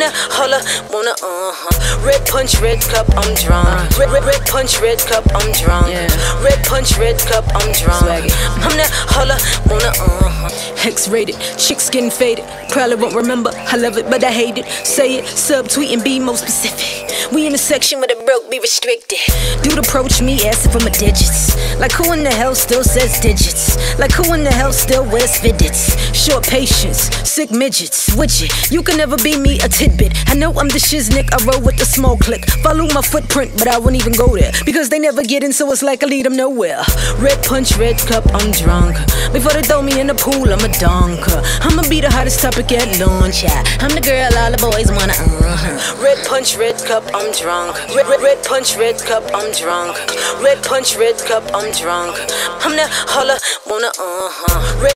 come to holla, wanna Red punch, red cup, I'm drunk. Red punch, red cup, I'm drunk. Red punch, red cup, I'm drunk. I'm that holla, wanna X-rated, chicks getting faded. Probably won't remember. I love it, but I hate it. Say it, subtweet and be more specific. We in the section where the broke be restricted. Dude approach me, asking for my digits. Like who in the hell still says digits? Like who in the hell still wears fiddits? Short patience, sick midgets, widget. You can never be me a tidbit. I know I'm the shiznick, I roll with the small click. Follow my footprint, but I won't even go there. Because they never get in, so it's like I lead them nowhere. Red punch, red cup, I'm drunk. Before they throw me in the pool, I'm a donker. I'ma be the hottest topic at launch, yeah. I'm the girl all the boys wanna Red punch, red cup, I'm drunk. Red punch, red cup, I'm drunk. Red punch, red cup, I'm drunk. I'm the holla, wanna